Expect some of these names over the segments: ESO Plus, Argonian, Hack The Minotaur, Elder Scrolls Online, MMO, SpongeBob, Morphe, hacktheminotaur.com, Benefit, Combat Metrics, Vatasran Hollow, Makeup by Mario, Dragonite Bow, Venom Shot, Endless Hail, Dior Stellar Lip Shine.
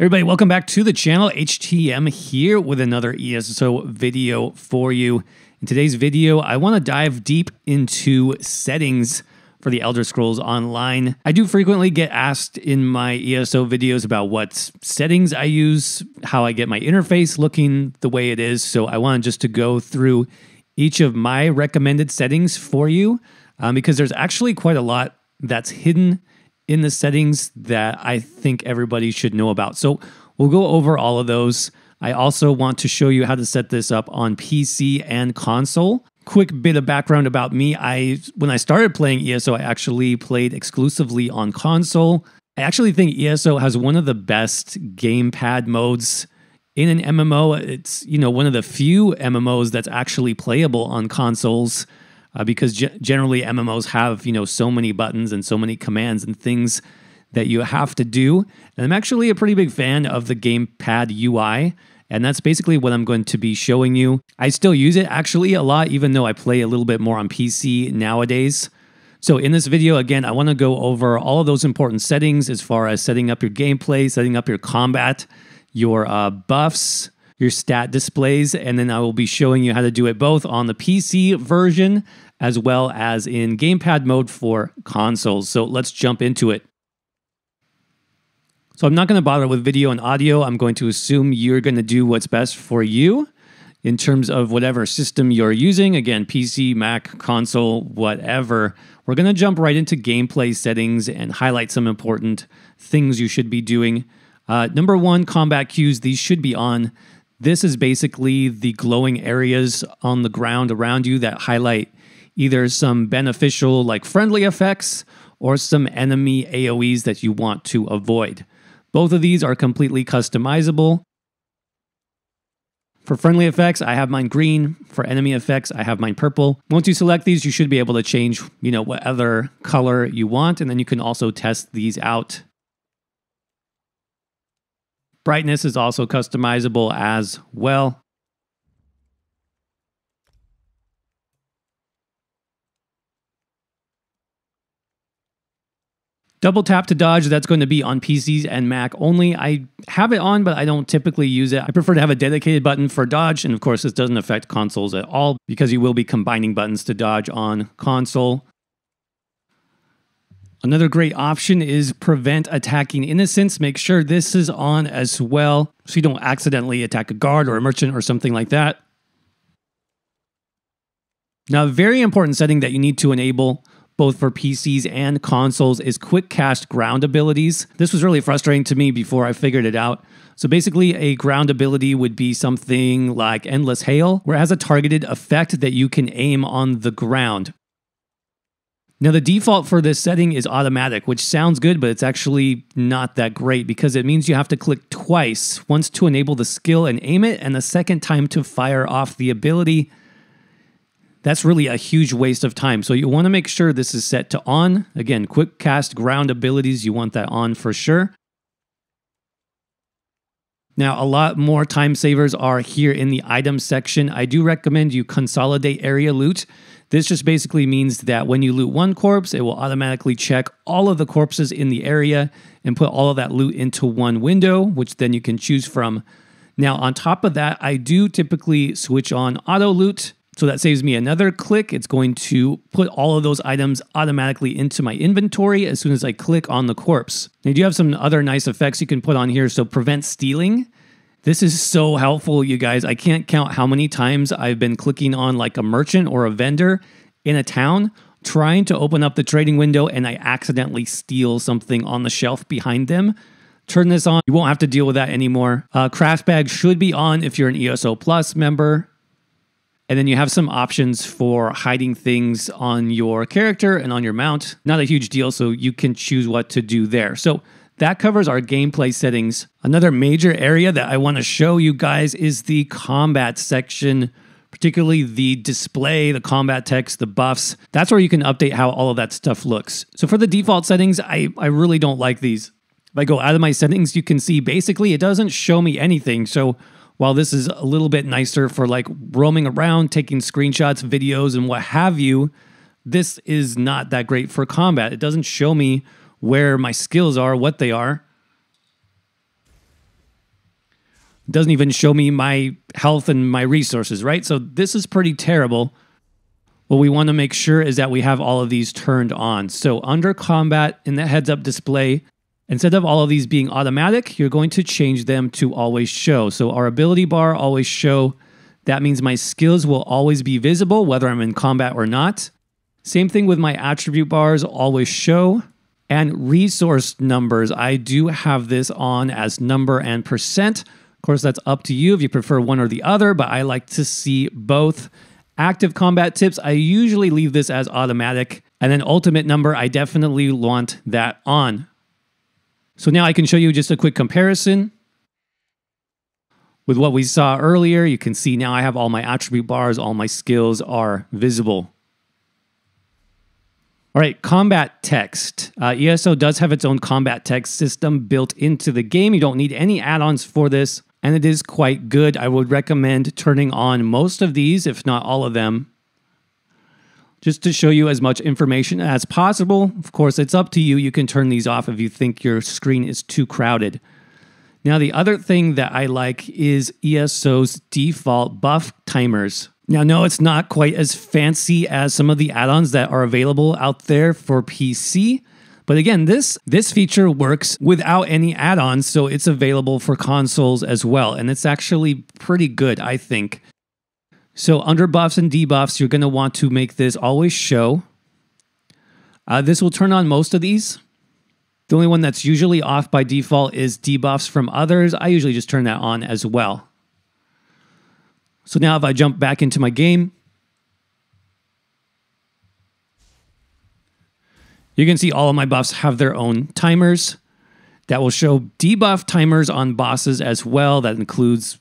Everybody, welcome back to the channel. HTM here with another ESO video for you. In today's video, I want to dive deep into settings for the Elder Scrolls Online. I do frequently get asked in my ESO videos about what settings I use, how I get my interface looking the way it is, so I wanted just to go through each of my recommended settings for you, because there's actually quite a lot that's hidden in the settings that I think everybody should know about. So we'll go over all of those. I also want to show you how to set this up on PC and console. Quick bit of background about me. When I started playing ESO, I actually played exclusively on console. I actually think ESO has one of the best gamepad modes in an MMO. It's, you know, one of the few MMOs that's actually playable on consoles. Because generally MMOs have, you know, so many buttons and so many commands and things that you have to do. And I'm actually a pretty big fan of the gamepad UI, and that's basically what I'm going to be showing you. I still use it actually a lot, even though I play a little bit more on PC nowadays. So in this video, again, I want to go over all of those important settings as far as setting up your gameplay, setting up your combat, your buffs, your stat displays, and then I will be showing you how to do it both on the PC version as well as in gamepad mode for consoles. So let's jump into it. So I'm not going to bother with video and audio. I'm going to assume you're going to do what's best for you in terms of whatever system you're using. Again, PC, Mac, console, whatever. We're going to jump right into gameplay settings and highlight some important things you should be doing. Number one, combat cues. These should be on. This is basically the glowing areas on the ground around you that highlight either some beneficial, like friendly effects, or some enemy AoEs that you want to avoid. Both of these are completely customizable. For friendly effects, I have mine green. For enemy effects, I have mine purple. Once you select these, you should be able to change, you know, what other color you want, and then you can also test these out. Brightness is also customizable as well. Double tap to dodge, that's going to be on PCs and Mac only. I have it on, but I don't typically use it. I prefer to have a dedicated button for dodge, and of course this doesn't affect consoles at all because you will be combining buttons to dodge on console. Another great option is prevent attacking innocents. Make sure this is on as well, so you don't accidentally attack a guard or a merchant or something like that. Now, a very important setting that you need to enable both for PCs and consoles is quick cast ground abilities. This was really frustrating to me before I figured it out. So basically a ground ability would be something like Endless Hail, where it has a targeted effect that you can aim on the ground. Now, the default for this setting is automatic, which sounds good, but it's actually not that great because it means you have to click twice, once to enable the skill and aim it, and the second time to fire off the ability. That's really a huge waste of time. So you want to make sure this is set to on. Again, quick cast ground abilities, you want that on for sure. Now, a lot more time savers are here in the item section. I do recommend you consolidate area loot. This just basically means that when you loot one corpse, it will automatically check all of the corpses in the area and put all of that loot into one window, which then you can choose from. Now, on top of that, I do typically switch on auto loot, so that saves me another click. It's going to put all of those items automatically into my inventory as soon as I click on the corpse. Now, you do have some other nice effects you can put on here, so prevent stealing. This is so helpful, you guys. I can't count how many times I've been clicking on like a merchant or a vendor in a town, trying to open up the trading window, and I accidentally steal something on the shelf behind them. Turn this on. You won't have to deal with that anymore. Craft bag should be on if you're an ESO Plus member. And then you have some options for hiding things on your character and on your mount. Not a huge deal, so you can choose what to do there. So that covers our gameplay settings. Another major area that I want to show you guys is the combat section, particularly the display, the combat text, the buffs. That's where you can update how all of that stuff looks. So for the default settings, I really don't like these. If I go out of my settings, you can see basically it doesn't show me anything. So while this is a little bit nicer for like roaming around, taking screenshots, videos, and what have you, this is not that great for combat. It doesn't show me where my skills are, what they are. It doesn't even show me my health and my resources, right? So this is pretty terrible. What we want to make sure is that we have all of these turned on. So under combat in the heads-up display, instead of all of these being automatic, you're going to change them to always show. So our ability bar, always show. That means my skills will always be visible, whether I'm in combat or not. Same thing with my attribute bars, always show. And resource numbers, I do have this on as number and percent. Of course, that's up to you if you prefer one or the other, but I like to see both. Active combat tips, I usually leave this as automatic. And then ultimate number, I definitely want that on. So now I can show you just a quick comparison with what we saw earlier. You can see now I have all my attribute bars, all my skills are visible. All right, combat text. ESO does have its own combat text system built into the game. You don't need any add-ons for this, and it is quite good. I would recommend turning on most of these, if not all of them, just to show you as much information as possible. Of course, it's up to you. You can turn these off if you think your screen is too crowded. Now, the other thing that I like is ESO's default buff timers. Now, no, it's not quite as fancy as some of the add-ons that are available out there for PC. But again, this feature works without any add-ons, so it's available for consoles as well. And it's actually pretty good, I think. So under buffs and debuffs, you're going to want to make this always show. This will turn on most of these. The only one that's usually off by default is debuffs from others. I usually just turn that on as well. So now if I jump back into my game, you can see all of my buffs have their own timers. That will show debuff timers on bosses as well. That includes,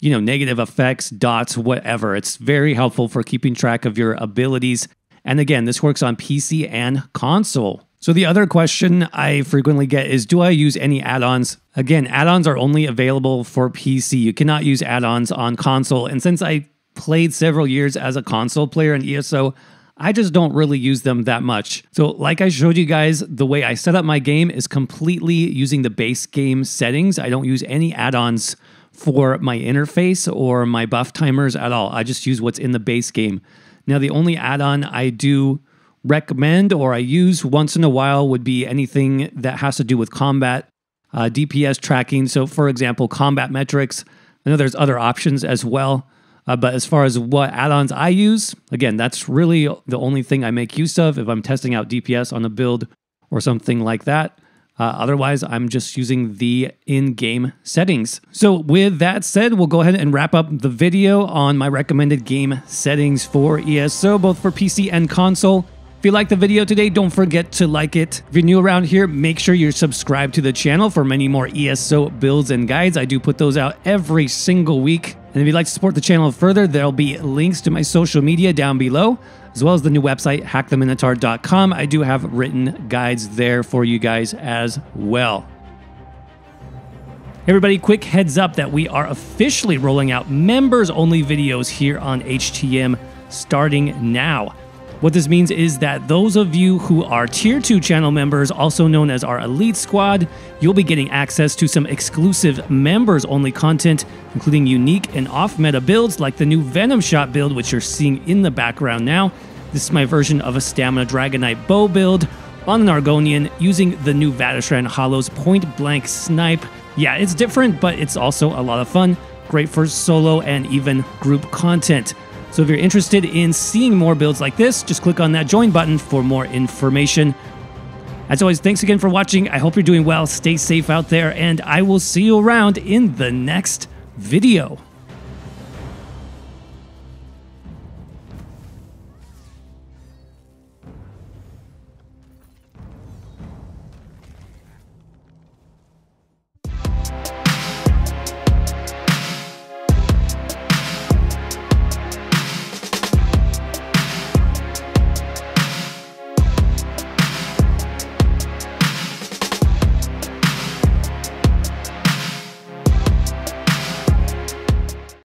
you know, negative effects, dots, whatever. It's very helpful for keeping track of your abilities. And again, this works on PC and console. So the other question I frequently get is, do I use any add-ons? Again, add-ons are only available for PC. You cannot use add-ons on console. And since I played several years as a console player in ESO, I just don't really use them that much. So like I showed you guys, the way I set up my game is completely using the base game settings. I don't use any add-ons for my interface or my buff timers at all. I just use what's in the base game. Now, the only add-on I do recommend or I use once in a while would be anything that has to do with combat, DPS tracking. So, for example, combat metrics. I know there's other options as well, but as far as what add-ons I use, again, that's really the only thing I make use of if I'm testing out DPS on a build or something like that. Otherwise, I'm just using the in-game settings. So with that said, we'll go ahead and wrap up the video on my recommended game settings for ESO, both for PC and console. If you liked the video today, don't forget to like it. If you're new around here, make sure you're subscribed to the channel for many more ESO builds and guides. I do put those out every single week. And if you'd like to support the channel further, there'll be links to my social media down below, as well as the new website, hacktheminotaur.com. I do have written guides there for you guys as well. Hey everybody, quick heads up that we are officially rolling out members-only videos here on HTM starting now. What this means is that those of you who are Tier 2 channel members, also known as our Elite Squad, you'll be getting access to some exclusive members-only content, including unique and off-meta builds like the new Venom Shot build, which you're seeing in the background now. This is my version of a stamina Dragonite Bow build on an Argonian using the new Vatasran Hollow's point-blank snipe. Yeah, it's different, but it's also a lot of fun. Great for solo and even group content. So if you're interested in seeing more builds like this, just click on that join button for more information. As always, thanks again for watching. I hope you're doing well. Stay safe out there, and I will see you around in the next video.